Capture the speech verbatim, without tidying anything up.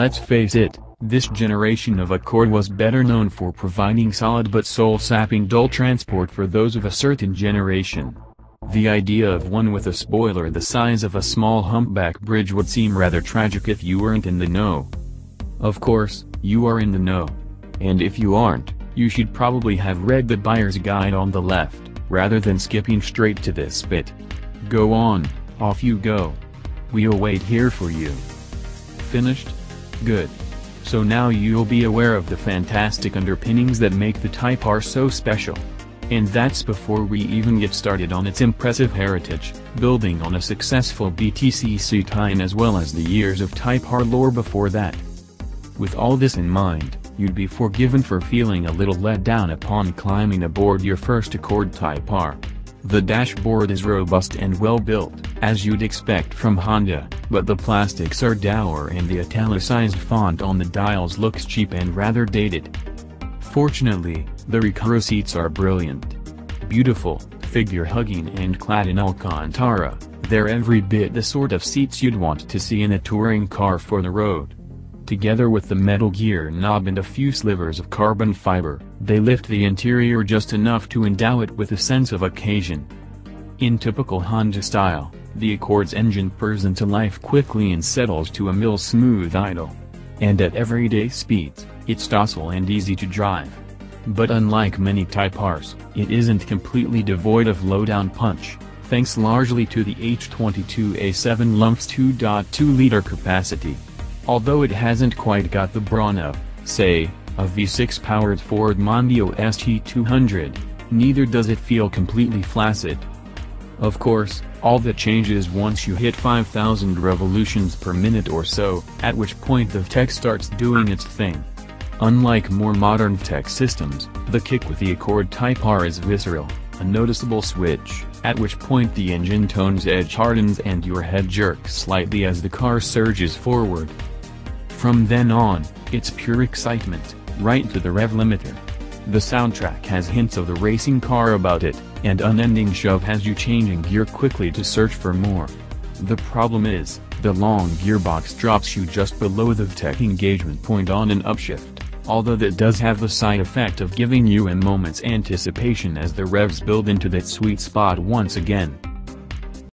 Let's face it, this generation of Accord was better known for providing solid but soul-sapping dull transport for those of a certain generation. The idea of one with a spoiler the size of a small humpback bridge would seem rather tragic if you weren't in the know. Of course, you are in the know. And if you aren't, you should probably have read the buyer's guide on the left, rather than skipping straight to this bit. Go on, off you go. We'll wait here for you. Finished? Good. So now you'll be aware of the fantastic underpinnings that make the Type R so special. And that's before we even get started on its impressive heritage, building on a successful B T C C tie-in as well as the years of Type R lore before that. With all this in mind, you'd be forgiven for feeling a little let down upon climbing aboard your first Accord Type R. The dashboard is robust and well-built, as you'd expect from Honda, but the plastics are dour and the italicized font on the dials looks cheap and rather dated. Fortunately, the Recaro seats are brilliant. Beautiful, figure-hugging and clad in Alcantara, they're every bit the sort of seats you'd want to see in a touring car for the road. Together with the metal gear knob and a few slivers of carbon fiber, they lift the interior just enough to endow it with a sense of occasion. In typical Honda style, the Accord's engine purrs into life quickly and settles to a mill-smooth idle. And at everyday speeds, it's docile and easy to drive. But unlike many Type Rs, it isn't completely devoid of low-down punch, thanks largely to the H twenty-two A seven lump's two point two liter capacity. Although it hasn't quite got the brawn of, say, a V six powered Ford Mondeo S T two hundred, neither does it feel completely flaccid. Of course, all that changes once you hit five thousand revolutions per minute or so, at which point the tech starts doing its thing. Unlike more modern tech systems, the kick with the Accord Type R is visceral, a noticeable switch, at which point the engine tone's edge hardens and your head jerks slightly as the car surges forward. From then on, it's pure excitement, right to the rev limiter. The soundtrack has hints of the racing car about it, and unending shove has you changing gear quickly to search for more. The problem is, the long gearbox drops you just below the V TEC engagement point on an upshift, although that does have the side effect of giving you a moment's anticipation as the revs build into that sweet spot once again.